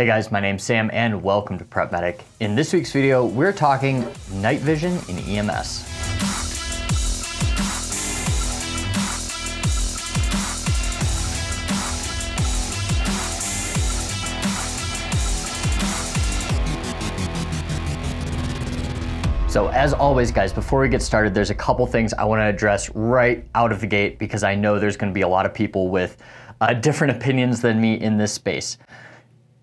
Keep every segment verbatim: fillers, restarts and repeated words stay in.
Hey guys, my name's Sam and welcome to PrepMedic. In this week's video, we're talking night vision in E M S. So as always guys, before we get started, there's a couple things I wanna address right out of the gate because I know there's gonna be a lot of people with uh, different opinions than me in this space.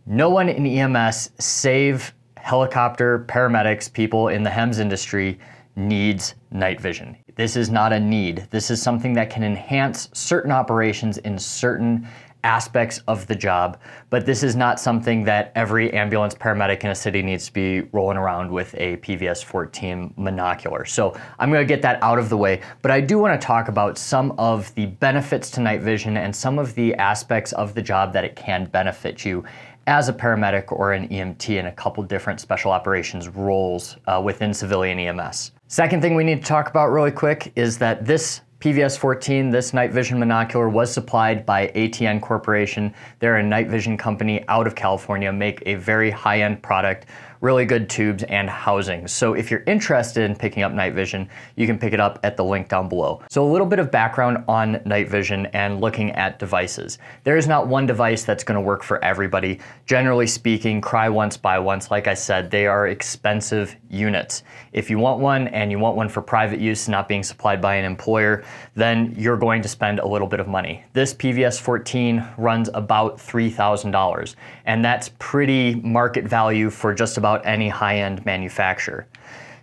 No one in E M S, save helicopter paramedics, people in the H E M S industry, needs night vision. This is not a need. This is something that can enhance certain operations in certain aspects of the job, but this is not something that every ambulance paramedic in a city needs to be rolling around with a P V S fourteen monocular. So I'm gonna get that out of the way, but I do wanna talk about some of the benefits to night vision and some of the aspects of the job that it can benefit you as a paramedic or an E M T in a couple different special operations roles uh, within civilian E M S. Second thing we need to talk about really quick is that this P V S fourteen, this night vision monocular, was supplied by A T N Corporation. They're a night vision company out of California, make a very high-end product, really good tubes and housings. So if you're interested in picking up night vision, you can pick it up at the link down below. So a little bit of background on night vision and looking at devices. There is not one device that's gonna work for everybody. Generally speaking, cry once, buy once. Like I said, they are expensive units. If you want one and you want one for private use, not being supplied by an employer, then you're going to spend a little bit of money. This P V S fourteen runs about three thousand dollars, and that's pretty market value for just about About any high-end manufacturer.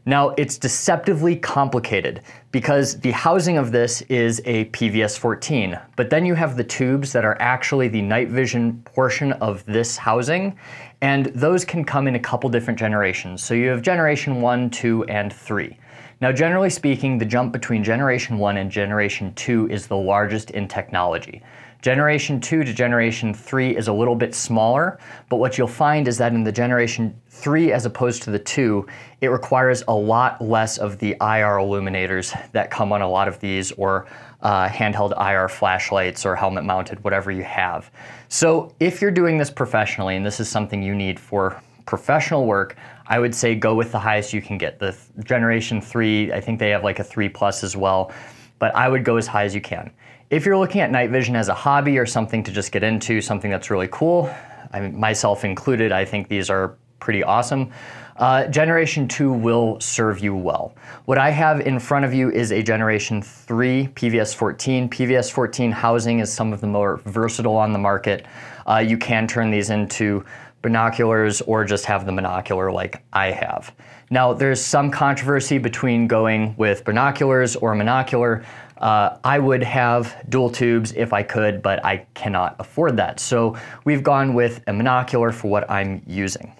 Now, it's deceptively complicated because the housing of this is a P V S fourteen, but then you have the tubes that are actually the night vision portion of this housing, and those can come in a couple different generations. So you have generation one, two, and three. Now, generally speaking, the jump between generation one and generation two is the largest in technology. Generation two to generation three is a little bit smaller, but what you'll find is that in the generation three, as opposed to the two, it requires a lot less of the I R illuminators that come on a lot of these, or uh, handheld I R flashlights, or helmet mounted, whatever you have. So if you're doing this professionally, and this is something you need for professional work, I would say go with the highest you can get. The th- generation three, I think they have like a three plus as well, but I would go as high as you can. If you're looking at night vision as a hobby or something to just get into, something that's really cool, I mean, myself included, I think these are pretty awesome. Uh, generation two will serve you well. What I have in front of you is a generation three P V S fourteen. P V S fourteen housing is some of the more versatile on the market. Uh, you can turn these into binoculars or just have the monocular like I have. Now, there's some controversy between going with binoculars or monocular. Uh, I would have dual tubes if I could, but I cannot afford that. So we've gone with a monocular for what I'm using.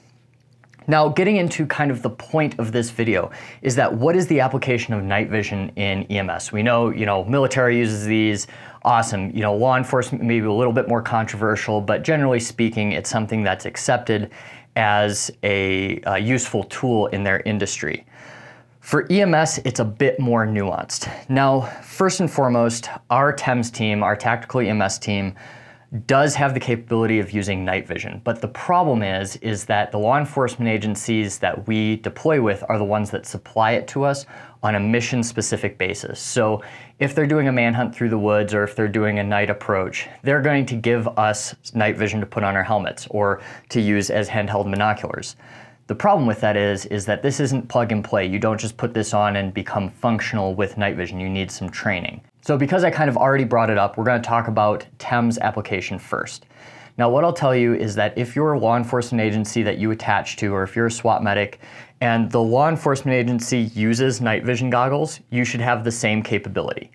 Now, getting into kind of the point of this video is that what is the application of night vision in E M S? We know, you know, military uses these, awesome. You know, law enforcement may be a little bit more controversial, but generally speaking, it's something that's accepted as a, a useful tool in their industry. For E M S, it's a bit more nuanced. Now, first and foremost, our T E M S team, our tactical E M S team, does have the capability of using night vision. But the problem is, is that the law enforcement agencies that we deploy with are the ones that supply it to us on a mission-specific basis. So if they're doing a manhunt through the woods, or if they're doing a night approach, they're going to give us night vision to put on our helmets or to use as handheld monoculars. The problem with that is, is that this isn't plug and play. You don't just put this on and become functional with night vision. You need some training. So because I kind of already brought it up, we're gonna talk about T E M S application first. Now, what I'll tell you is that if you're a law enforcement agency that you attach to, or if you're a SWAT medic, and the law enforcement agency uses night vision goggles, you should have the same capability.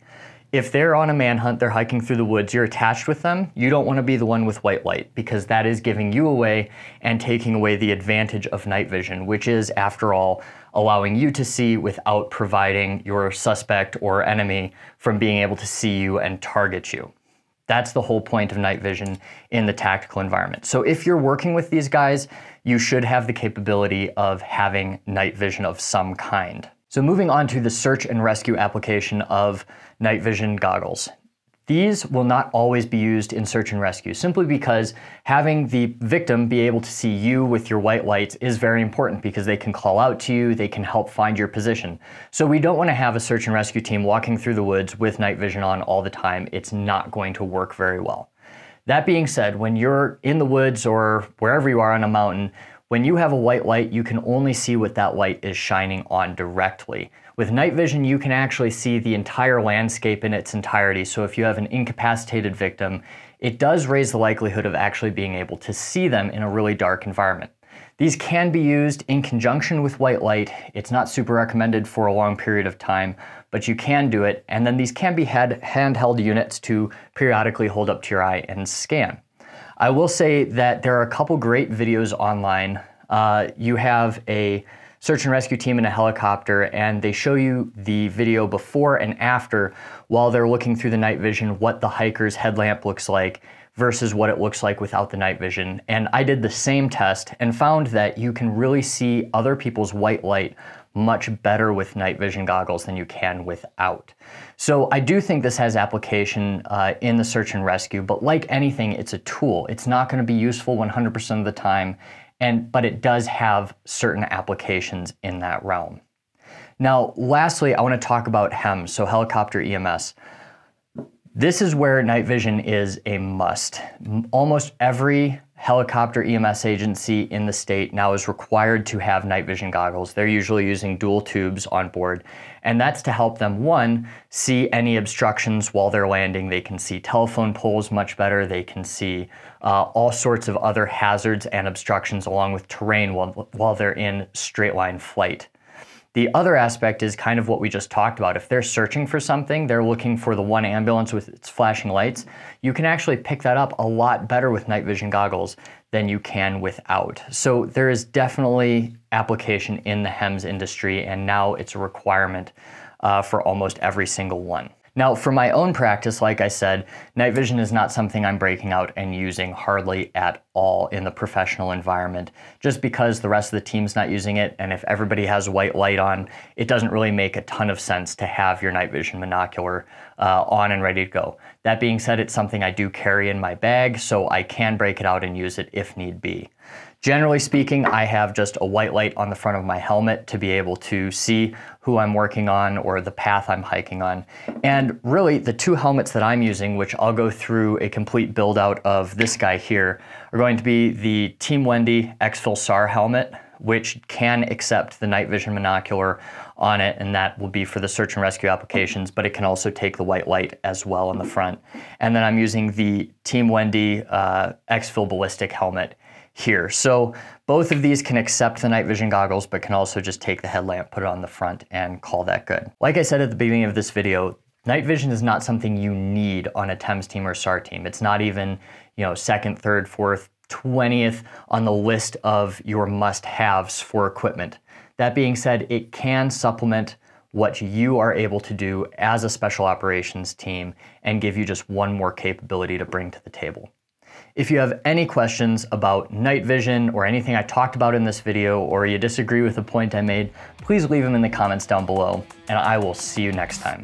If they're on a manhunt, they're hiking through the woods, you're attached with them, you don't wanna be the one with white light, because that is giving you away and taking away the advantage of night vision, which is, after all, allowing you to see without providing your suspect or enemy from being able to see you and target you. That's the whole point of night vision in the tactical environment. So if you're working with these guys, you should have the capability of having night vision of some kind. So moving on to the search and rescue application of night vision goggles. These will not always be used in search and rescue, simply because having the victim be able to see you with your white lights is very important, because they can call out to you, they can help find your position. So we don't want to have a search and rescue team walking through the woods with night vision on all the time. It's not going to work very well. That being said, when you're in the woods or wherever you are on a mountain, when you have a white light, you can only see what that light is shining on directly. With night vision, you can actually see the entire landscape in its entirety. So if you have an incapacitated victim, it does raise the likelihood of actually being able to see them in a really dark environment. These can be used in conjunction with white light. It's not super recommended for a long period of time, but you can do it. And then these can be had handheld units to periodically hold up to your eye and scan. I will say that there are a couple great videos online. Uh, you have a search and rescue team in a helicopter, and they show you the video before and after while they're looking through the night vision, what the hiker's headlamp looks like versus what it looks like without the night vision. And I did the same test and found that you can really see other people's white light much better with night vision goggles than you can without. So I do think this has application uh, in the search and rescue, but like anything, it's a tool. It's not going to be useful one hundred percent of the time, and but it does have certain applications in that realm. Now, lastly, I want to talk about H E M S, so helicopter E M S. This is where night vision is a must. Almost every helicopter E M S agency in the state now is required to have night vision goggles. They're usually using dual tubes on board, and that's to help them, one, see any obstructions while they're landing. They can see telephone poles much better. They can see uh, all sorts of other hazards and obstructions along with terrain while, while they're in straight line flight. The other aspect is kind of what we just talked about. If they're searching for something, they're looking for the one ambulance with its flashing lights, you can actually pick that up a lot better with night vision goggles than you can without. So there is definitely application in the H E M S industry, and now it's a requirement uh, for almost every single one. Now, for my own practice, like I said, night vision is not something I'm breaking out and using hardly at all in the professional environment, just because the rest of the team's not using it, and if everybody has white light on, it doesn't really make a ton of sense to have your night vision monocular uh, on and ready to go. That being said, it's something I do carry in my bag, so I can break it out and use it if need be. Generally speaking, I have just a white light on the front of my helmet to be able to see who I'm working on or the path I'm hiking on. And really, the two helmets that I'm using, which I'll go through a complete build out of this guy here, are going to be the Team Wendy EXFIL SAR helmet, which can accept the night vision monocular on it, and that will be for the search and rescue applications, but it can also take the white light as well on the front. And then I'm using the Team Wendy uh, EXFIL ballistic helmet here. So both of these can accept the night vision goggles, but can also just take the headlamp, put it on the front, and call that good. Like I said at the beginning of this video, night vision is not something you need on a T E M S team or SAR team. It's not even, you know, second, third, fourth, twentieth on the list of your must-haves for equipment. That being said, it can supplement what you are able to do as a special operations team and give you just one more capability to bring to the table. If you have any questions about night vision or anything I talked about in this video, or you disagree with the point I made, please leave them in the comments down below, and I will see you next time.